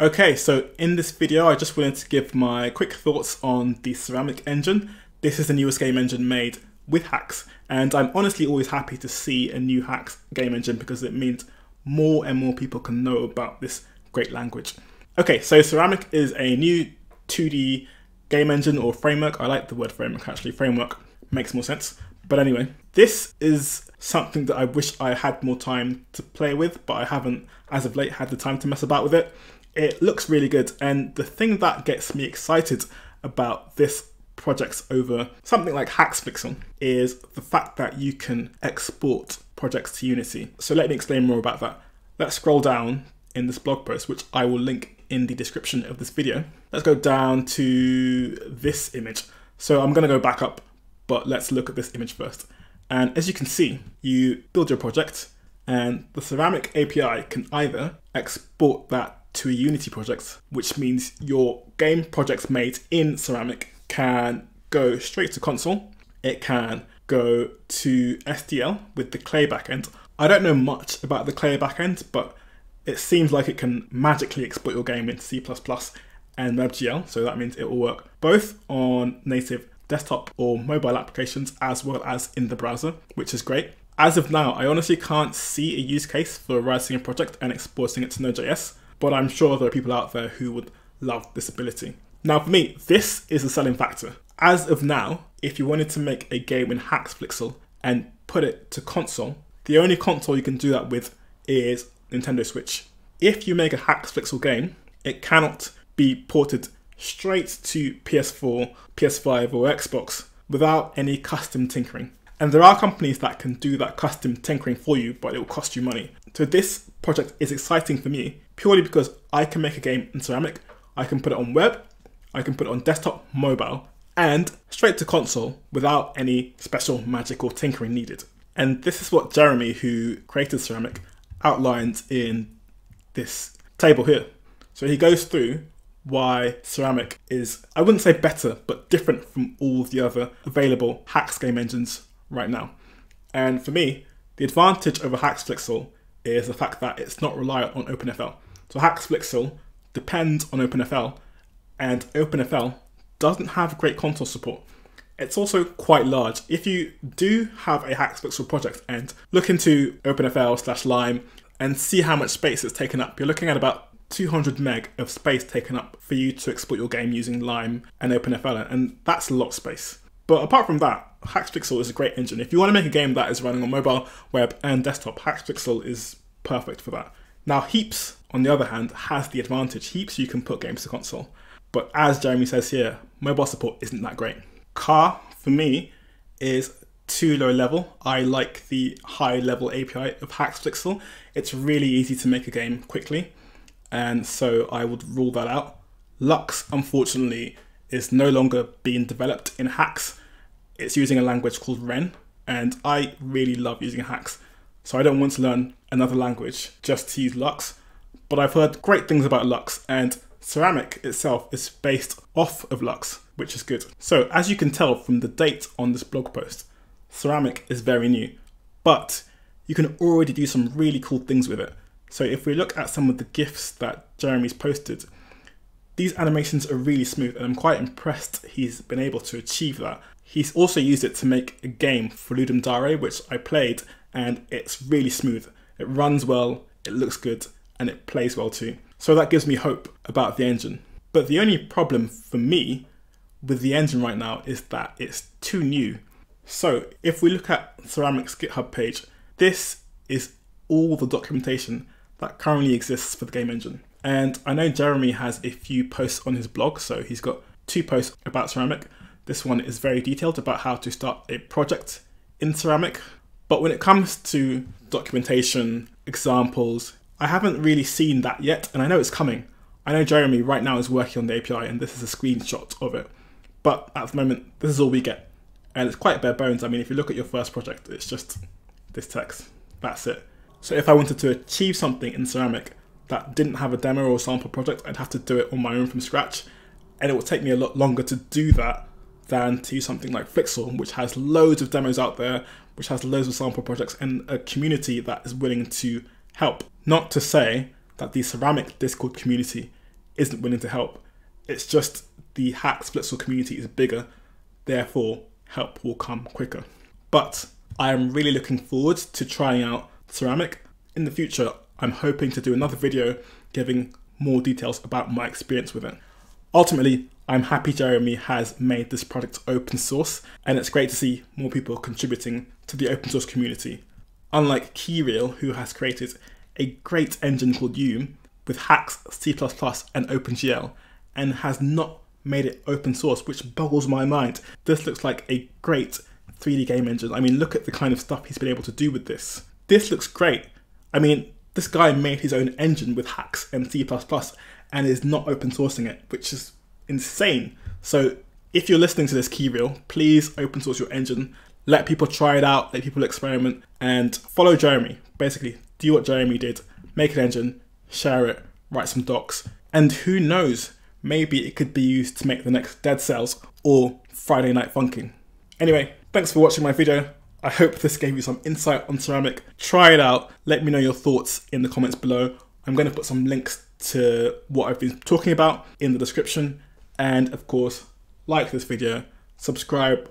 Okay, so in this video I just wanted to give my quick thoughts on the Ceramic engine. This is the newest game engine made with Haxe, and I'm honestly always happy to see a new Haxe game engine because it means more and more people can know about this great language. Okay, so Ceramic is a new 2D game engine or framework. I like the word framework actually, framework makes more sense. But anyway, this is something that I wish I had more time to play with, but I haven't as of late had the time to mess about with it. It looks really good, and the thing that gets me excited about this project over something like HaxeFlixel is the fact that you can export projects to Unity. So let me explain more about that. Let's scroll down in this blog post, which I will link in the description of this video. Let's go down to this image. So I'm gonna go back up, but let's look at this image first. And as you can see, you build your project and the Ceramic API can either export that to a Unity project, which means your game projects made in Ceramic can go straight to console. It can go to SDL with the Clay backend. I don't know much about the Clay backend, but it seems like it can magically export your game into C++ and WebGL, so that means it will work both on native desktop or mobile applications as well as in the browser, which is great. As of now, I honestly can't see a use case for writing a project and exporting it to Node.js, but I'm sure there are people out there who would love this ability. Now for me, this is a selling factor. As of now, if you wanted to make a game in HaxeFlixel and put it to console, the only console you can do that with is Nintendo Switch. If you make a HaxeFlixel game, it cannot be ported straight to PS4, PS5 or Xbox without any custom tinkering. And there are companies that can do that custom tinkering for you, but it will cost you money. So this project is exciting for me purely because I can make a game in Ceramic, I can put it on web, I can put it on desktop, mobile, and straight to console without any special magical tinkering needed. And this is what Jeremy, who created Ceramic, outlines in this table here. So he goes through why Ceramic is, I wouldn't say better, but different from all the other available Haxe game engines right now. And for me, the advantage over HaxeFlixel is the fact that it's not reliant on OpenFL. So HaxeFlixel depends on OpenFL, and OpenFL doesn't have great console support. It's also quite large. If you do have a HaxeFlixel project and look into OpenFL/Lime and see how much space it's taken up, you're looking at about 200 meg of space taken up for you to export your game using Lime and OpenFL, and that's a lot of space. But apart from that, HaxeFlixel is a great engine. If you want to make a game that is running on mobile, web and desktop, HaxeFlixel is perfect for that. Now Heaps, on the other hand, has the advantage. Heaps, you can put games to console. But as Jeremy says here, mobile support isn't that great. Car, for me, is too low level. I like the high level API of HaxeFlixel. It's really easy to make a game quickly. And so I would rule that out. Lux, unfortunately, is no longer being developed in Haxe. It's using a language called Ren, and I really love using Haxe, so I don't want to learn another language just to use Lux, but I've heard great things about Lux, and Ceramic itself is based off of Lux, which is good. So as you can tell from the date on this blog post, Ceramic is very new, but you can already do some really cool things with it. So if we look at some of the GIFs that Jeremy's posted, these animations are really smooth, and I'm quite impressed he's been able to achieve that. He's also used it to make a game for Ludum Dare, which I played, and it's really smooth. It runs well, it looks good, and it plays well too. So that gives me hope about the engine. But the only problem for me with the engine right now is that it's too new. So if we look at Ceramic's GitHub page, this is all the documentation that currently exists for the game engine. And I know Jeremy has a few posts on his blog, so he's got two posts about Ceramic. This one is very detailed about how to start a project in Ceramic. But when it comes to documentation, examples, I haven't really seen that yet, and I know it's coming. I know Jeremy right now is working on the API, and this is a screenshot of it. But at the moment, this is all we get. And it's quite bare bones. I mean, if you look at your first project, it's just this text, that's it. So if I wanted to achieve something in Ceramic that didn't have a demo or sample project, I'd have to do it on my own from scratch, and it would take me a lot longer to do that than to use something like Flixel, which has loads of demos out there, which has loads of sample projects and a community that is willing to help. Not to say that the Ceramic Discord community isn't willing to help. It's just the HaxeFlixel community is bigger, therefore help will come quicker. But I am really looking forward to trying out Ceramic. In the future, I'm hoping to do another video giving more details about my experience with it. Ultimately, I'm happy Jeremy has made this product open source, and it's great to see more people contributing to the open source community. Unlike Kyriel, who has created a great engine called Yume with Haxe, C++ and OpenGL, and has not made it open source, which boggles my mind. This looks like a great 3D game engine. I mean, look at the kind of stuff he's been able to do with this. This looks great. I mean, this guy made his own engine with Haxe and C++ and is not open sourcing it, which is insane. So if you're listening to this, Kyriel, please open source your engine. Let people try it out, let people experiment, and follow Jeremy. Basically, do what Jeremy did, make an engine, share it, write some docs, and who knows, maybe it could be used to make the next Dead Cells or Friday Night Funkin'. Anyway, thanks for watching my video. I hope this gave you some insight on Ceramic. Try it out. Let me know your thoughts in the comments below. I'm going to put some links to what I've been talking about in the description. And of course, like this video, subscribe,